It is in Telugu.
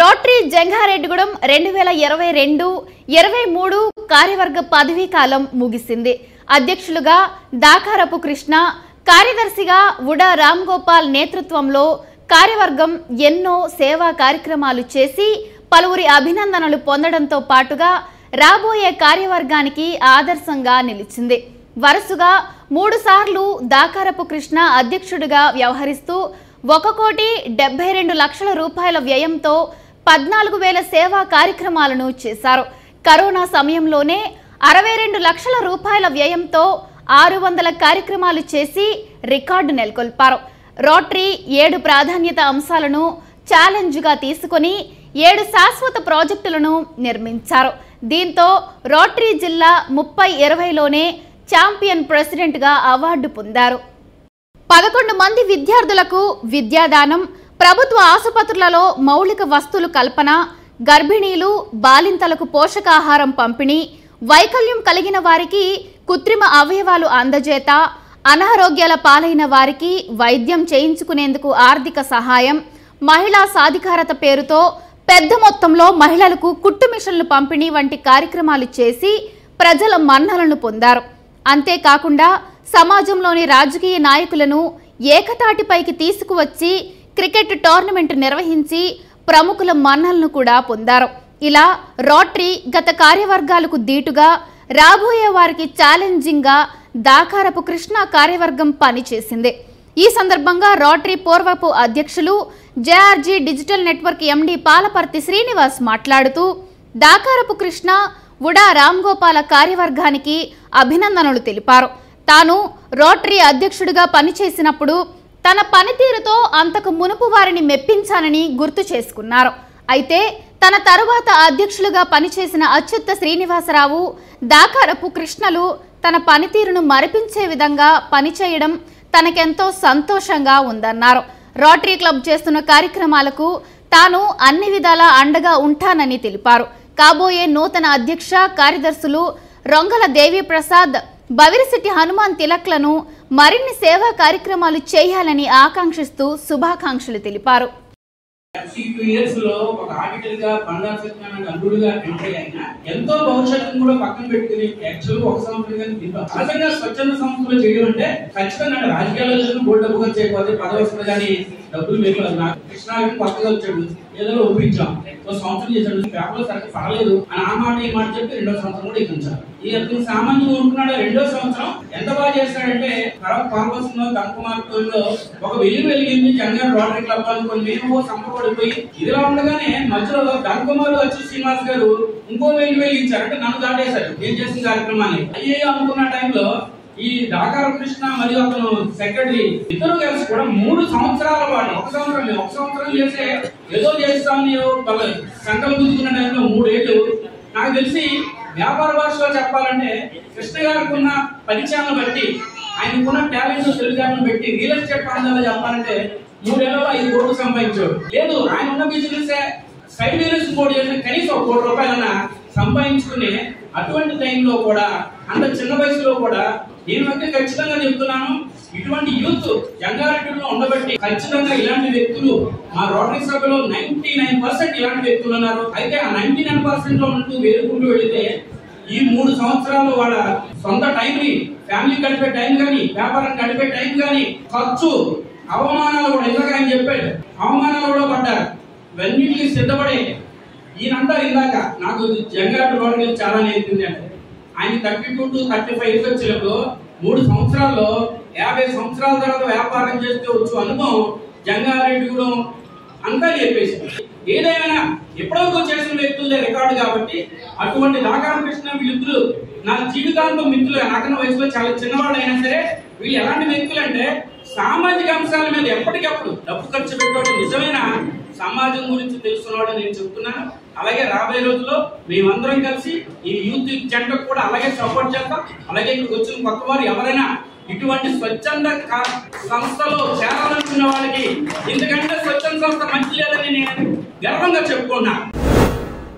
రోటరీ జంగారెడ్డిగూడెం 2022-23 కార్యవర్గ పదవీ కాలం ముగిసింది. అధ్యక్షులుగా దాకారపు కృష్ణ, కార్యదర్శిగా ఉడా రామ్ గోపాల్ నేతృత్వంలో కార్యవర్గం ఎన్నో సేవా కార్యక్రమాలు చేసి పలువురి అభినందనలు పొందడంతో పాటుగా రాబోయే కార్యవర్గానికి ఆదర్శంగా నిలిచింది. వరుసగా 3 సార్లు దాకారపు కృష్ణ అధ్యక్షుడిగా వ్యవహరిస్తూ 1,72,00,000 రూపాయల వ్యయంతో 14,000 సేవా కార్యక్రమాలను చేశారు. కరోనా సమయంలోనే 62,00,000 రూపాయల వ్యయంతో 600 కార్యక్రమాలు చేసి రికార్డు నెలకొల్పారు. రోటరీ 7 ప్రాధాన్యత అంశాలను ఛాలెంజ్గా తీసుకొని 7 శాశ్వత ప్రాజెక్టులను నిర్మించారు. దీంతో రోటరీ జిల్లా 30-20లోనే ఛాంపియన్ ప్రెసిడెంట్గా అవార్డు పొందారు. 11 మంది విద్యార్థులకు విద్యాదానం, ప్రభుత్వ ఆసుపత్రులలో మౌలిక వస్తువులు కల్పన, గర్భిణీలు బాలింతలకు పోషకాహారం పంపిణీ, వైకల్యం కలిగిన వారికి కృత్రిమ అవయవాలు అందజేత, అనారోగ్యాల పాలైన వారికి వైద్యం చేయించుకునేందుకు ఆర్థిక సహాయం, మహిళా సాధికారత పేరుతో పెద్ద మొత్తంలో మహిళలకు కుట్టు మిషన్లు పంపిణీ వంటి కార్యక్రమాలు చేసి ప్రజల మన్ననలను పొందారు. అంతేకాకుండా సమాజంలోని రాజకీయ నాయకులను ఏకతాటిపైకి తీసుకువచ్చి క్రికెట్ టోర్నమెంట్ నిర్వహించి ప్రముఖుల మన్ననలను కూడా పొందారు. ఇలా రోటరీ గత కార్యవర్గాలకు దీటుగా రాబోయే వారికి ఛాలెంజింగ్గా దాకారపు కృష్ణ కార్యవర్గం పనిచేసింది. ఈ సందర్భంగా రోటరీ పూర్వపు అధ్యక్షులు JRG digital network MD Palaparthi Srinivas మాట్లాడుతూ దాకారపు కృష్ణ, ఉడా రామ్ గోపాల కార్యవర్గానికి అభినందనలు తెలిపారు. తాను రోటరీ అధ్యక్షుడిగా పనిచేసినప్పుడు తన పనితీరుతో అంతకు మునుపు వారిని మెప్పించానని గుర్తు చేసుకున్నారు. అయితే తన తరువాత అధ్యక్షులుగా పనిచేసిన అచ్యుత్త శ్రీనివాసరావు, దాకారపు కృష్ణలు తన పనితీరును మరిపించే విధంగా పనిచేయడం తనకెంతో సంతోషంగా ఉందన్నారు. రోటరీ క్లబ్ చేస్తున్న కార్యక్రమాలకు తాను అన్ని విధాలా అండగా ఉంటానని తెలిపారు. కాబోయే నూతన అధ్యక్ష కార్యదర్శులు రొంగల దేవి ప్రసాద్, బవిరిశెట్టి హనుమాన్ తిలక్లను మరిన్ని సేవా కార్యక్రమాలు చేయాలని ఆకాంక్షిస్తూ శుభాకాంక్షలు తెలిపారు. ఏదో ఒప్పించాం, సంవత్సరం చేశాడు, పేపర్లో సరిగ్గా పడలేదు అని ఆ మాట ఈ మాట చెప్పి 2వ సంవత్సరం కూడా ఎక్కించారు. ఈ సామాన్యంగా ఊరుకున్నాడు. 2వ సంవత్సరం ఎంత బాగా చేస్తాడంటే తర్వాత కాంగ్రెస్ లో తనకుమార్తెల్లో ఒక వెలుగు వెలిగింది. జనరల్ రోటరీ క్లబ్ అనుకుని మేము సంపడిపోయి ఇదిలా ఉండగానే మధ్యలో తనకుమార్లు వచ్చి శ్రీనివాస్ గారు ఇంకో వెలుగు వెలిగించారు. అంటే నన్ను దాటేశారు ఏం చేసిన కార్యక్రమాన్ని అయ్యే అనుకున్న టైంలో ఈ దాకారపు కృష్ణ మరియు అతను సెక్రటరీ ఇద్దరు కలిసి కూడా 3 సంవత్సరాల పాటు, 1 సంవత్సరం చేసే ఏదో చేస్తామని సంకల్పించుకున్న టైంలో 3 ఏళ్ళు నాకు తెలిసి వ్యాపార భాషలో చెప్పాలంటే కృష్ణ గారికి ఉన్న పరిచయాలను బట్టి ఆయనకున్న టాలెంట్ తెలివితేటలను బట్టి రియల్ ఎస్టేట్ ప్రాంతాల్లో చెప్పాలంటే 3 ఏళ్లలో 5 కోట్లు సంపాదించాడు. లేదు, ఆయన ఉన్న బిజినెస్ సైడ్ బిజినెస్ కూడా చేసిన కనీసం 1 కోటి రూపాయలన్నా సంపాదించుకునే అటువంటి టైంలో కూడా అంత చిన్న వయసులో కూడా నేనైతే ఖచ్చితంగా చెప్తున్నాను, ఇటువంటి యూత్ జంగారెడ్డిలో ఉండబట్టి ఖచ్చితంగా ఇలాంటి వ్యక్తులు మా రోటరీ సభలో 99% ఇలాంటి వ్యక్తులు ఉన్నారు. అయితే ఆ 99% లో ఉంటూ వేరుకుంటూ వెళితే ఈ 3 సంవత్సరాలు వాళ్ళ సొంత టైం ని, ఫ్యామిలీ గడిపే టైం కానీ, వ్యాపారం గడిపే టైం కానీ, ఖర్చు, అవమానాలు కూడా ఇందాక ఆయన చెప్పాడు, అవమానాలు కూడా పడ్డారు. ఇవన్నిటికీ సిద్ధపడే ఈయనంటారు. ఇందాక నాకు జంగారెడ్డి రోటరీ చాలా నేర్పింది అంటే ఆయన 32 to 35 వచ్చినప్పుడు 3 సంవత్సరాల్లో 50 సంవత్సరాల తర్వాత వ్యాపారం చేస్తే వచ్చు అనుభవం జంగారెడ్డిగూడెం అంతా చెప్పేసింది. ఏదైనా ఎప్పుడో చేసిన వ్యక్తులే రికార్డు కాబట్టి అటువంటి దాకారపు కృష్ణ వీళ్ళిద్దరు నా జీవితాంతం మిత్రులు. నాకన్నా వయసులో చాలా చిన్నవాళ్ళు అయినా సరే వీళ్ళు ఎలాంటి వ్యక్తులు అంటే సామాజిక అంశాల మీద ఎప్పటికప్పుడు డబ్బు ఖర్చు పెట్టడం, నిజమైన సమాజం గురించి తెలుసుకున్నాడు నేను చెప్తున్నాను. అలాగే రాబోయే రోజుల్లో మేమందరం కలిసి ఈ యూత్ జంటకు కూడా అలాగే సపోర్ట్ చేస్తాం. అలాగే ఇక్కడికి వచ్చిన కొత్త వారు ఎవరైనా ఇటువంటి స్వచ్ఛంద సంస్థలో చేరాలనుకున్న వాళ్ళకి, ఎందుకంటే స్వచ్ఛంద సంస్థ మంచి లేదని నేను గర్వంగా చెప్పుకున్నాను.